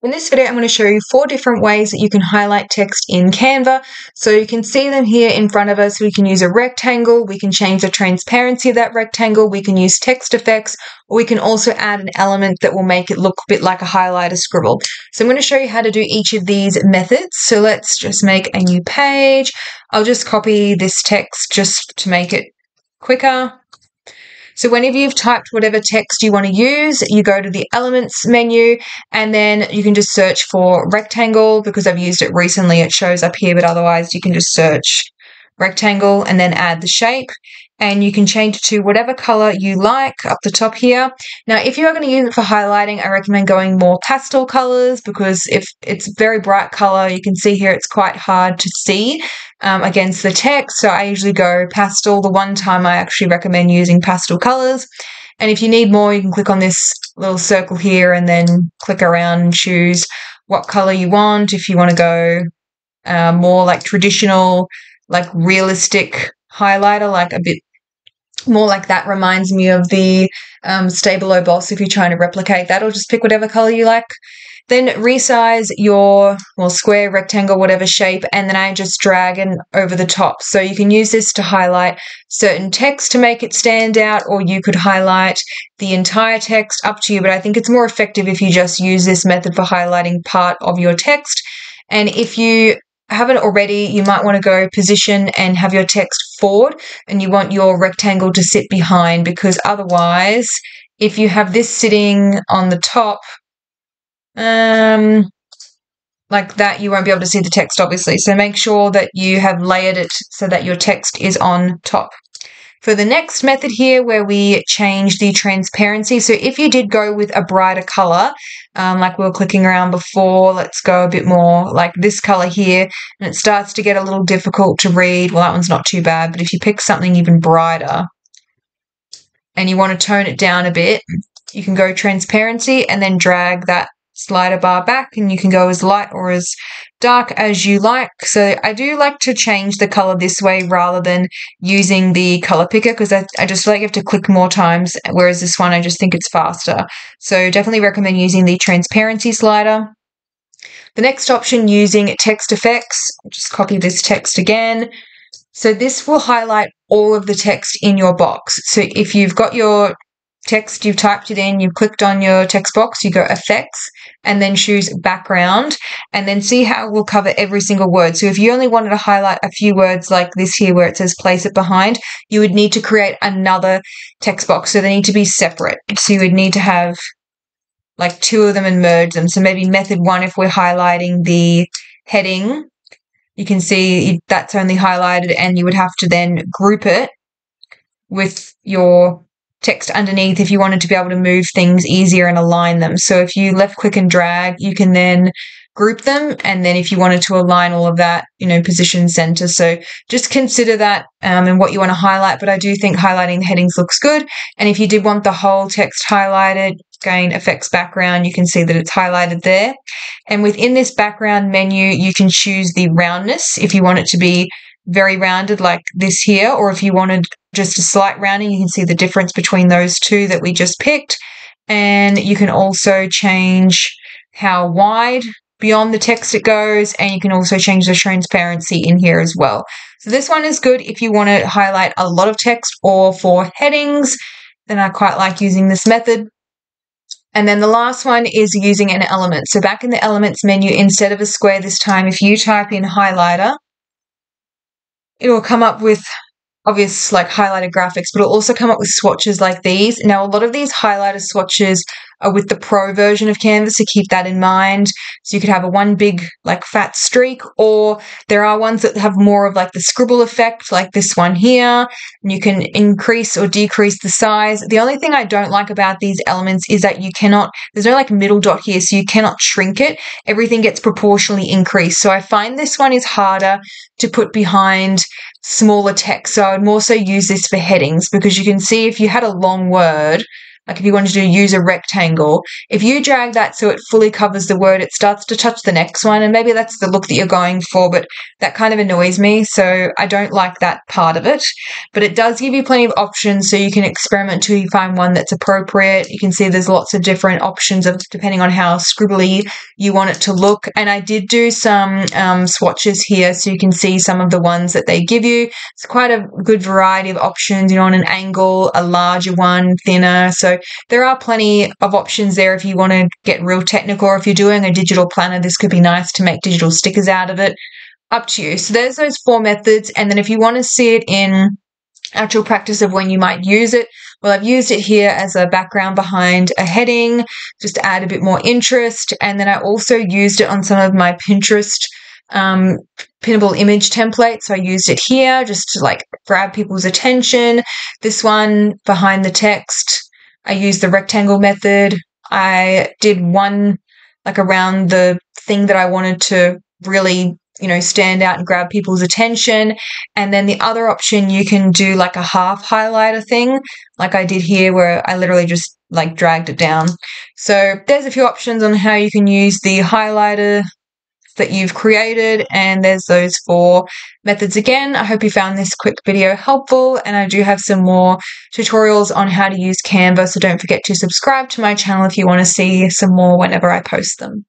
In this video, I'm going to show you 4 different ways that you can highlight text in Canva. So you can see them here in front of us. We can use a rectangle, we can change the transparency of that rectangle, we can use text effects, or we can also add an element that will make it look a bit like a highlighter scribble. So I'm going to show you how to do each of these methods. So let's just make a new page. I'll just copy this text just to make it quicker. So whenever you've typed whatever text you want to use, you go to the elements menu and then you can just search for rectangle. Because I've used it recently, it shows up here, but otherwise you can just search rectangle and then add the shape. And you can change it to whatever color you like up the top here. Now, if you are going to use it for highlighting, I recommend going more pastel colors, because if it's very bright color, you can see here it's quite hard to see against the text. So I usually go pastel. The one time I actually recommend using pastel colors. And if you need more, you can click on this little circle here and then click around and choose what color you want. If you want to go more like traditional, like realistic highlighter, like a bit more like that reminds me of the Stabilo Boss, if you're trying to replicate that, or just pick whatever color you like. Then resize your square, rectangle, whatever shape, and then I just drag it over the top. So you can use this to highlight certain text to make it stand out, or you could highlight the entire text, up to you, but I think it's more effective if you just use this method for highlighting part of your text. And if you haven't already, you might want to go position and have your text forward, and you want your rectangle to sit behind, because otherwise if you have this sitting on the top like that, you won't be able to see the text, obviously. So make sure that you have layered it so that your text is on top. For the next method here, where we change the transparency, so if you did go with a brighter color, like we were clicking around before, let's go a bit more like this color here, and it starts to get a little difficult to read. Well, that one's not too bad, but if you pick something even brighter and you want to tone it down a bit, you can go transparency and then drag that slider bar back, and you can go as light or as dark as you like. So I do like to change the color this way rather than using the color picker, because I just feel like you have to click more times, whereas this one I just think it's faster. So definitely recommend using the transparency slider. The next option, using text effects, just copy this text again. So this will highlight all of the text in your box. So if you've got your text, you've typed it in, you've clicked on your text box, you go effects and then choose background, and then see how it will cover every single word. So if you only wanted to highlight a few words like this here where it says place it behind, you would need to create another text box. So they need to be separate. So you would need to have like 2 of them and merge them. So maybe method 1, if we're highlighting the heading, you can see that's only highlighted, and you would have to then group it with your text underneath if you wanted to be able to move things easier and align them. So if you left click and drag, you can then group them, and then if you wanted to align all of that, position, center. So just consider that and what you want to highlight, but I do think highlighting the headings looks good. And if you did want the whole text highlighted, again, effects background, you can see that it's highlighted there. And within this background menu, you can choose the roundness if you want it to be very rounded like this here, or if you wanted just a slight rounding, you can see the difference between those 2 that we just picked. And you can also change how wide beyond the text it goes, and you can also change the transparency in here as well. So this one is good if you want to highlight a lot of text or for headings, then I quite like using this method. And then the last one is using an element. So back in the elements menu, instead of a square this time, if you type in highlighter, it will come up with obvious like highlighter graphics, but it'll also come up with swatches like these. Now, a lot of these highlighter swatches are with the pro version of Canva, so keep that in mind. So you could have a one big like fat streak, or there are ones that have more of like the scribble effect like this one here, and you can increase or decrease the size. The only thing I don't like about these elements is that you cannot, there's no like middle dot here, so you cannot shrink it. Everything gets proportionally increased. So I find this one is harder to put behind smaller text. So I would more so use this for headings, because you can see if you had a long word like if you wanted to use a rectangle, if you drag that so it fully covers the word, it starts to touch the next one, and maybe that's the look that you're going for, but that kind of annoys me, so I don't like that part of it. But it does give you plenty of options, so you can experiment till you find one that's appropriate. You can see there's lots of different options of depending on how scribbly you want it to look. And I did do some swatches here, so you can see some of the ones that they give you. It's quite a good variety of options, you know, on an angle, a larger one, thinner. So there are plenty of options there if you want to get real technical, or if you're doing a digital planner, this could be nice to make digital stickers out of it. Up to you. So there's those four methods. And then if you want to see it in actual practice of when you might use it, well, I've used it here as a background behind a heading just to add a bit more interest. And then I also used it on some of my Pinterest pinnable image template. So I used it here just to like grab people's attention. This one behind the text, I used the rectangle method. I did one like around the thing that I wanted to really, you know, stand out and grab people's attention. And then the other option, you can do like a half highlighter thing like I did here, where I literally just like dragged it down. So there's a few options on how you can use the highlighter that you've created, and there's those four methods again. I hope you found this quick video helpful, and I do have some more tutorials on how to use Canva, so don't forget to subscribe to my channel if you want to see some more whenever I post them.